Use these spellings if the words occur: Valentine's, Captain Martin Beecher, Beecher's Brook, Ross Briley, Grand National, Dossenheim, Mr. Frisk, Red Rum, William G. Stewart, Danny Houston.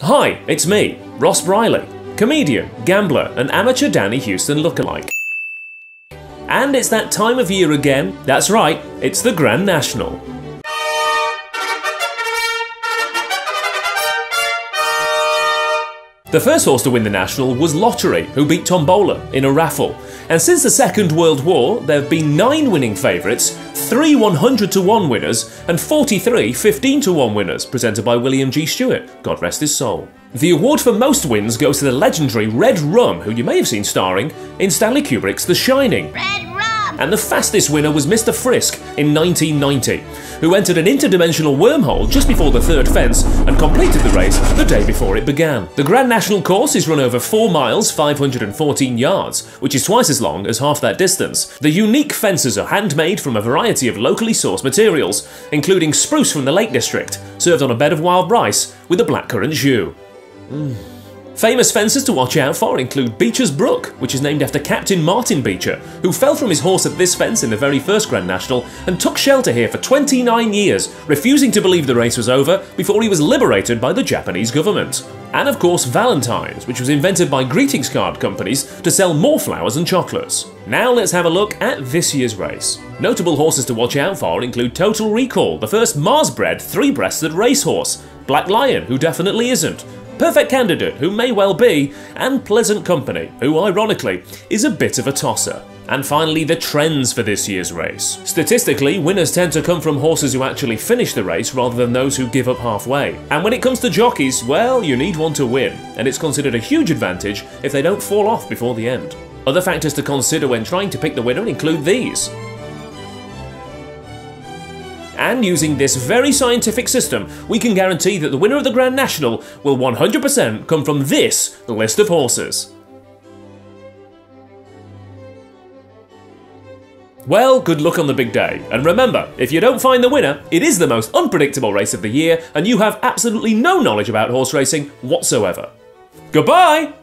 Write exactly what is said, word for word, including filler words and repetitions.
Hi, it's me, Ross Briley, comedian, gambler, and amateur Danny Houston lookalike. And it's that time of year again. That's right, it's the Grand National. The first horse to win the National was Lottery, who beat Tombola in a raffle. And since the Second World War, there have been nine winning favourites, three one hundred to one winners, and forty-three fifteen to one winners, presented by William G. Stewart, God rest his soul. The award for most wins goes to the legendary Red Rum, who you may have seen starring in Stanley Kubrick's The Shining. Red Rum! And the fastest winner was Mister Frisk in nineteen ninety, who entered an interdimensional wormhole just before the third fence and completed the race the day before it began. The Grand National course is run over four miles, five hundred and fourteen yards, which is twice as long as half that distance. The unique fences are handmade from a variety of locally sourced materials, including spruce from the Lake District, served on a bed of wild rice with a blackcurrant jus. Mm. Famous fences to watch out for include Beecher's Brook, which is named after Captain Martin Beecher, who fell from his horse at this fence in the very first Grand National and took shelter here for twenty-nine years, refusing to believe the race was over before he was liberated by the Japanese government. And of course Valentine's, which was invented by greetings card companies to sell more flowers and chocolates. Now let's have a look at this year's race. Notable horses to watch out for include Total Recall, the first Mars-bred three-breasted racehorse, Black Lion, who definitely isn't, Perfect Candidate, who may well be, and Pleasant Company, who ironically is a bit of a tosser. And finally, the trends for this year's race. Statistically, winners tend to come from horses who actually finish the race rather than those who give up halfway. And when it comes to jockeys, well, you need one to win, and it's considered a huge advantage if they don't fall off before the end. Other factors to consider when trying to pick the winner include these. And using this very scientific system, we can guarantee that the winner of the Grand National will one hundred percent come from this list of horses. Well, good luck on the big day. And remember, if you don't find the winner, it is the most unpredictable race of the year, and you have absolutely no knowledge about horse racing whatsoever. Goodbye!